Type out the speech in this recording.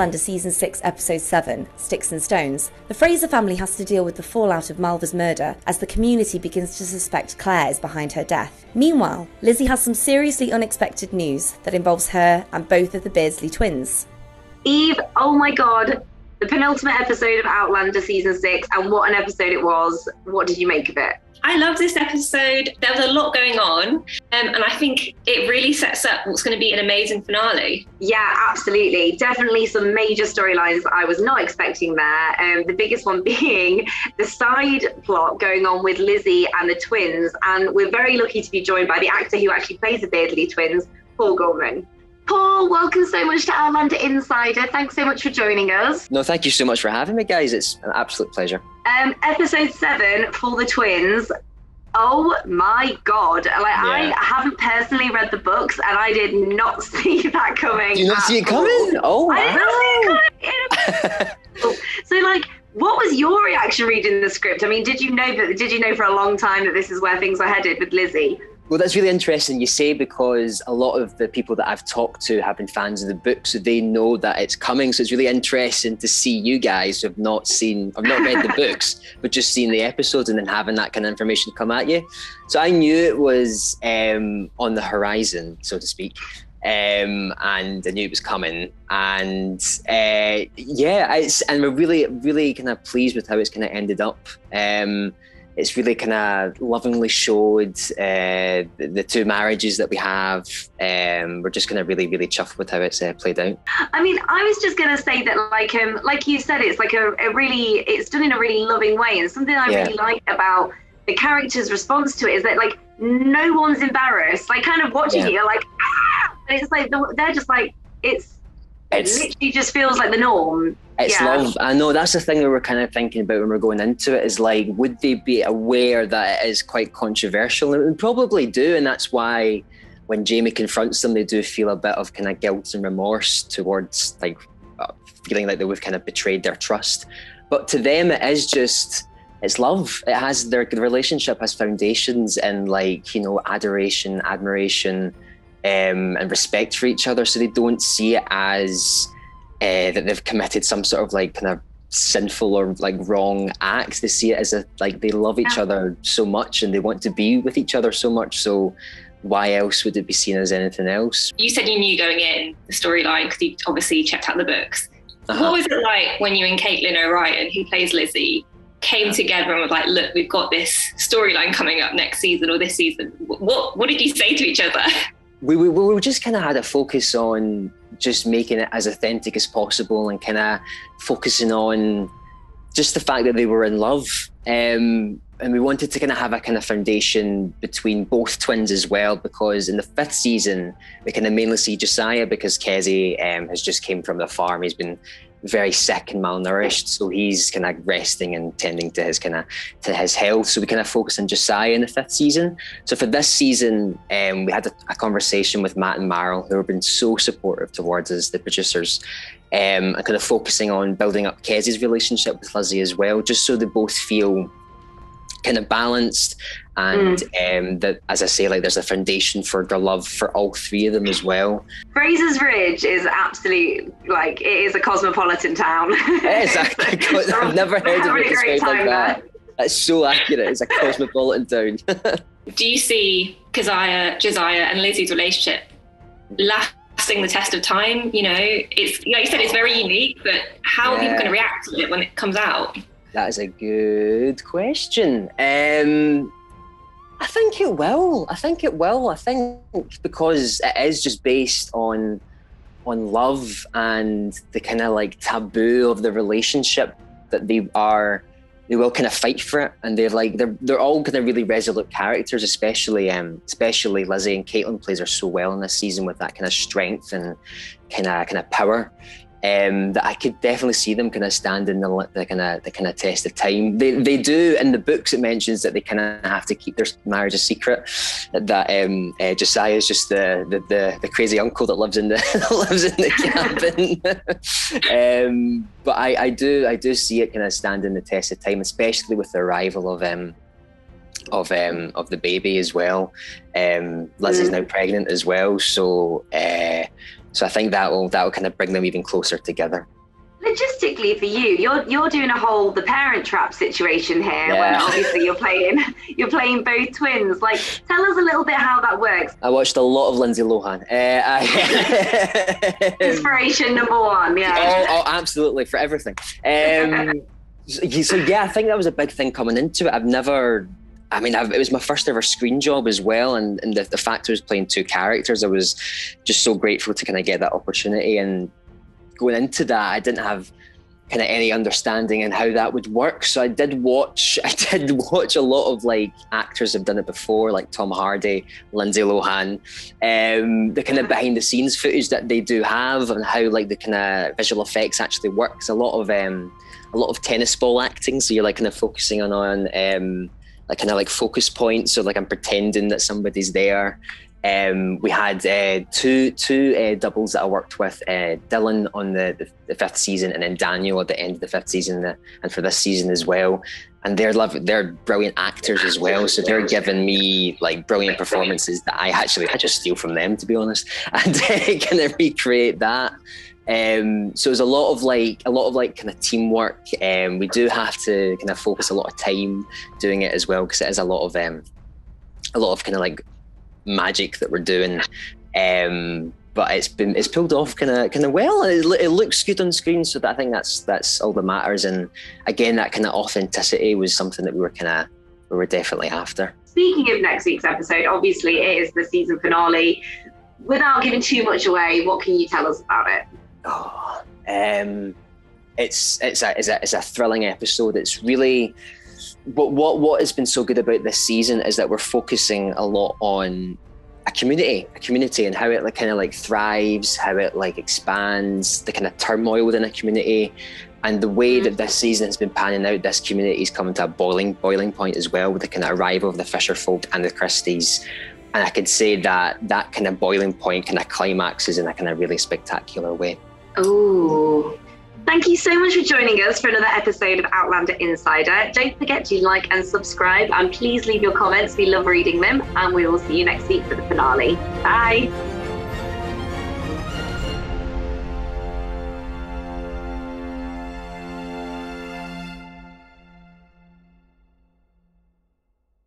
Outlander Season 6, Episode 7, Sticks and Stones, the Fraser family has to deal with the fallout of Malva's murder as the community begins to suspect Claire is behind her death. Meanwhile, Lizzie has some seriously unexpected news that involves her and both of the Beardsley twins. Eve, oh my god, the penultimate episode of Outlander Season 6, and what an episode it was. What did you make of it? I love this episode. There was a lot going on, and I think it really sets up what's going to be an amazing finale. Yeah, absolutely. Definitely some major storylines that I was not expecting there. The biggest one being the side plot going on with Lizzie and the twins. And we're very lucky to be joined by the actor who actually plays the Beardsley twins, Paul Gorman. Paul, welcome so much to Outlander Insider. Thanks so much for joining us. No, thank you so much for having me, guys. It's an absolute pleasure. Episode 7 for the twins. Oh my god. Yeah. I haven't personally read the books and I did not see that coming. Did you not see it coming? Oh, wow. I did not see it coming. So, what was your reaction reading the script? I mean, did you know for a long time that this is where things are headed with Lizzie? Well, that's really interesting you say, because a lot of the people that I've talked to have been fans of the book, so they know that it's coming. So it's really interesting to see you guys who have not read the books, but just seen the episodes and then having that kind of information come at you. So I knew it was on the horizon, so to speak, and I knew it was coming. And and we're really, really kind of pleased with how it's kind of ended up. It's really kind of lovingly showed the two marriages that we have. We're just kind of really, really chuffed with how it's played out. I mean, I was just going to say that, like you said, it's like it's done in a really loving way. And something I really like about the character's response to it is that, no one's embarrassed. Kind of watching it, you're like, ah! And it's like, they're just like, it literally just feels like the norm. It's love. I know that's the thing that we're kind of thinking about when we're going into it, is would they be aware that it is quite controversial? And probably do, and that's why when Jamie confronts them, they do feel a bit of kind of guilt and remorse towards feeling like they would kind of betrayed their trust. But to them, it is just, it's love. It has, the relationship has foundations in adoration, admiration, and respect for each other. So they don't see it as that they've committed some sort of sinful or wrong acts. They see it as they love each other so much and they want to be with each other so much. So why else would it be seen as anything else? You said you knew going in the storyline because you obviously checked out the books. What was it like when you and Caitlin O'Ryan, who plays Lizzie, came together and was like, look, we've got this storyline coming up next season or this season? What did you say to each other? We just kind of had a focus on just making it as authentic as possible and kind of focusing on just the fact that they were in love. And we wanted to kind of have a kind of foundation between both twins as well, because in the 5th season, we kind of mainly see Josiah because Kezzie has just came from the farm. He's been very sick and malnourished, so he's kind of resting and tending to his health. So we kind of focused on Josiah in the 5th season. So for this season, we had a conversation with Matt and Merrill, who have been so supportive towards us, the producers, and kind of focusing on building up Kezzie's relationship with Lizzie as well, just so they both feel kind of balanced and that, as I say, there's a foundation for their love for all three of them as well. Fraser's Ridge is absolutely it is a cosmopolitan town. It is. I've never heard of it described like that. That's so accurate. It's a cosmopolitan town. Do you see Josiah and Lizzie's relationship lasting the test of time? You know, it's like you said, it's very unique, but how are people going to react to it when it comes out? That is a good question. I think it will. I think because it is just based on love and the kind of taboo of the relationship that they will kind of fight for it, and they're all kind of really resolute characters, especially Lizzie, and Caitlin plays her so well in this season with that kind of strength and kind of power. That I could definitely see them kind of stand in the test of time. They do. In the books it mentions that they kind of have to keep their marriage a secret. That Josiah is just the crazy uncle that lives in the lives in the cabin. But I do see it kind of stand in the test of time, especially with the arrival of of the baby as well. Lizzie's now pregnant as well, so I think that'll kind of bring them even closer together. Logistically for you, you're doing a whole The Parent Trap situation here, when obviously you're playing both twins. Like, tell us a little bit how that works. I watched a lot of Lindsay Lohan. Inspiration number one, yeah. Oh, absolutely, for everything. So yeah, I think that was a big thing coming into it. It was my first ever screen job as well, and the fact I was playing two characters, I was just so grateful to kind of get that opportunity. And going into that, I didn't have kind of any understanding in how that would work. So I did watch a lot of like actors have done it before, like Tom Hardy, Lindsay Lohan, the kind of behind the scenes footage that they do have and how like the kind of visual effects actually works. A lot of tennis ball acting. So you're like kind of focusing on like kind of like focus points. So like I'm pretending that somebody's there. We had two doubles that I worked with, Dylan on the fifth season, and then Daniel at the end of the fifth season, and for this season as well. And they're brilliant actors as well, so they're giving me like brilliant performances that I just steal from them, to be honest, and kind of recreate that. So it was a lot of kind of teamwork. We do have to kind of focus a lot of time doing it as well, because it is a lot of kind of like magic that we're doing, but it's pulled off kind of well, and it looks good on screen, so that I think that's all that matters. And again, that kind of authenticity was something that we were definitely after. Speaking of next week's episode, obviously it is the season finale. Without giving too much away, what can you tell us about it? It's a thrilling episode. It's really... But what has been so good about this season is that we're focusing a lot on a community and how it like kind of like thrives, how it like expands, the kind of turmoil within a community, and the way that this season has been panning out. This community is coming to a boiling point as well, with the kind of arrival of the Fisherfolk and the Christies, and I could say that kind of boiling point kind of climaxes in a kind of really spectacular way. Ooh. Thank you so much for joining us for another episode of Outlander Insider. Don't forget to like and subscribe, and please leave your comments. We love reading them, and we will see you next week for the finale. Bye.